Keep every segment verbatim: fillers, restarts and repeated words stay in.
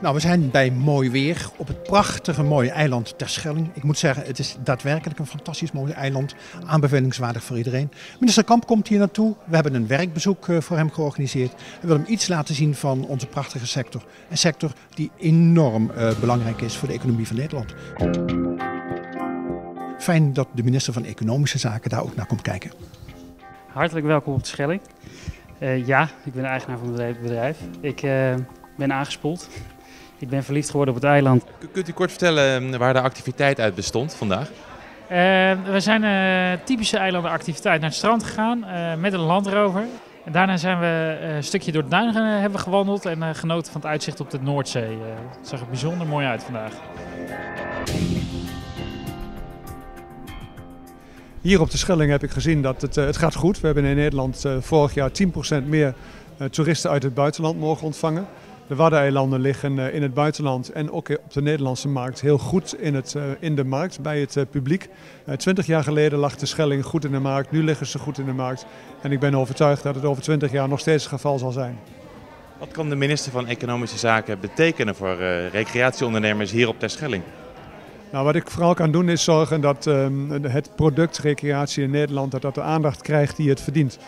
Nou, we zijn bij Mooi Weer op het prachtige mooie eiland Terschelling. Ik moet zeggen, het is daadwerkelijk een fantastisch mooi eiland. Aanbevelingswaardig voor iedereen. Minister Kamp komt hier naartoe. We hebben een werkbezoek voor hem georganiseerd. We willen hem iets laten zien van onze prachtige sector. Een sector die enorm uh, belangrijk is voor de economie van Nederland. Fijn dat de minister van Economische Zaken daar ook naar komt kijken. Hartelijk welkom op Terschelling. Uh, ja, ik ben eigenaar van het bedrijf. Ik uh, ben aangespoeld. Ik ben verliefd geworden op het eiland. Kunt u kort vertellen waar de activiteit uit bestond vandaag? Uh, we zijn uh, typische eilandenactiviteit naar het strand gegaan uh, met een landrover. En daarna zijn we uh, een stukje door het duin uh, hebben gewandeld en uh, genoten van het uitzicht op de Noordzee. Uh, het zag er bijzonder mooi uit vandaag. Hier op Terschelling heb ik gezien dat het, uh, het gaat goed. We hebben in Nederland uh, vorig jaar tien procent meer uh, toeristen uit het buitenland mogen ontvangen. De Waddeneilanden liggen in het buitenland en ook op de Nederlandse markt heel goed in, het, in de markt bij het publiek. Twintig jaar geleden lag Terschelling goed in de markt, nu liggen ze goed in de markt. En ik ben overtuigd dat het over twintig jaar nog steeds het geval zal zijn. Wat kan de minister van Economische Zaken betekenen voor recreatieondernemers hier op Terschelling? Nou, wat ik vooral kan doen is zorgen dat um, het product recreatie in Nederland dat dat de aandacht krijgt die het verdient.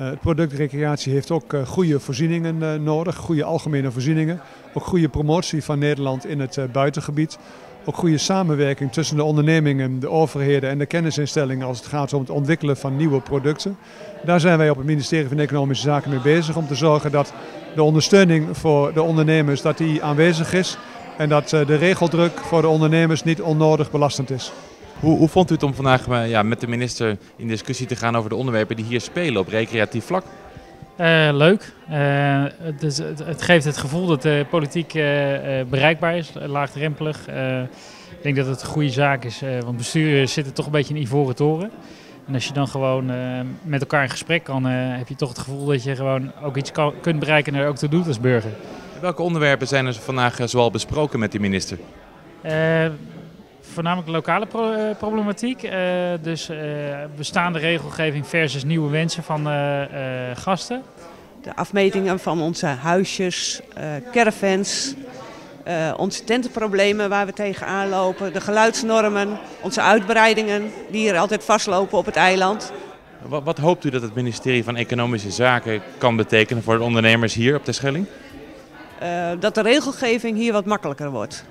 Uh, het product recreatie heeft ook uh, goede voorzieningen uh, nodig, goede algemene voorzieningen. Ook goede promotie van Nederland in het uh, buitengebied. Ook goede samenwerking tussen de ondernemingen, de overheden en de kennisinstellingen als het gaat om het ontwikkelen van nieuwe producten. Daar zijn wij op het ministerie van Economische Zaken mee bezig om te zorgen dat de ondersteuning voor de ondernemers dat die aanwezig is. En dat de regeldruk voor de ondernemers niet onnodig belastend is. Hoe, hoe vond u het om vandaag ja, met de minister in discussie te gaan over de onderwerpen die hier spelen op recreatief vlak? Uh, leuk. Uh, dus het, het geeft het gevoel dat de politiek uh, bereikbaar is, laagdrempelig. Uh, ik denk dat het een goede zaak is, uh, want bestuurders zitten toch een beetje in ivoren toren. En als je dan gewoon uh, met elkaar in gesprek kan, uh, heb je toch het gevoel dat je gewoon ook iets kan, kunt bereiken en er ook toe doet als burger. Welke onderwerpen zijn er vandaag zoal besproken met die minister? Uh, voornamelijk lokale pro problematiek. Uh, dus uh, bestaande regelgeving versus nieuwe wensen van uh, uh, gasten. De afmetingen van onze huisjes, uh, caravans, uh, onze tentenproblemen waar we tegenaan lopen. De geluidsnormen, onze uitbreidingen die hier altijd vastlopen op het eiland. Wat, wat hoopt u dat het ministerie van Economische Zaken kan betekenen voor de ondernemers hier op Terschelling? Uh, dat de regelgeving hier wat makkelijker wordt.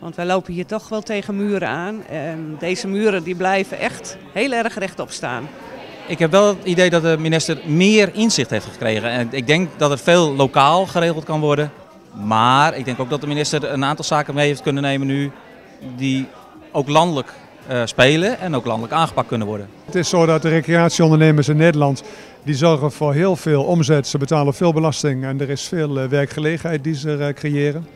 Want wij lopen hier toch wel tegen muren aan. En deze muren die blijven echt heel erg rechtop staan. Ik heb wel het idee dat de minister meer inzicht heeft gekregen. En ik denk dat er veel lokaal geregeld kan worden. Maar ik denk ook dat de minister een aantal zaken mee heeft kunnen nemen nu die ook landelijk Uh, spelen en ook landelijk aangepakt kunnen worden. Het is zo dat de recreatieondernemers in Nederland die zorgen voor heel veel omzet. Ze betalen veel belasting en er is veel uh, werkgelegenheid die ze uh, creëren.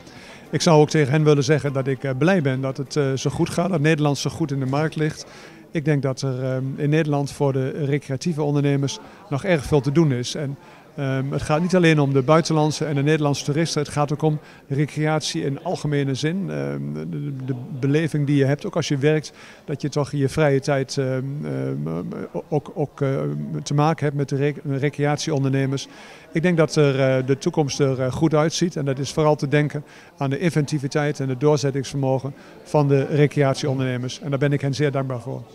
Ik zou ook tegen hen willen zeggen dat ik uh, blij ben dat het uh, zo goed gaat, dat Nederland zo goed in de markt ligt. Ik denk dat er uh, in Nederland voor de recreatieve ondernemers nog erg veel te doen is. En uh, het gaat niet alleen om de buitenlandse en de Nederlandse toeristen. Het gaat ook om recreatie in algemene zin. Uh, de, de beleving die je hebt, ook als je werkt, dat je toch in je vrije tijd uh, uh, ook, ook uh, te maken hebt met de rec recreatieondernemers. Ik denk dat er, uh, de toekomst er uh, goed uitziet. En dat is vooral te denken aan de inventiviteit en het doorzettingsvermogen van de recreatieondernemers. En daar ben ik hen zeer dankbaar voor.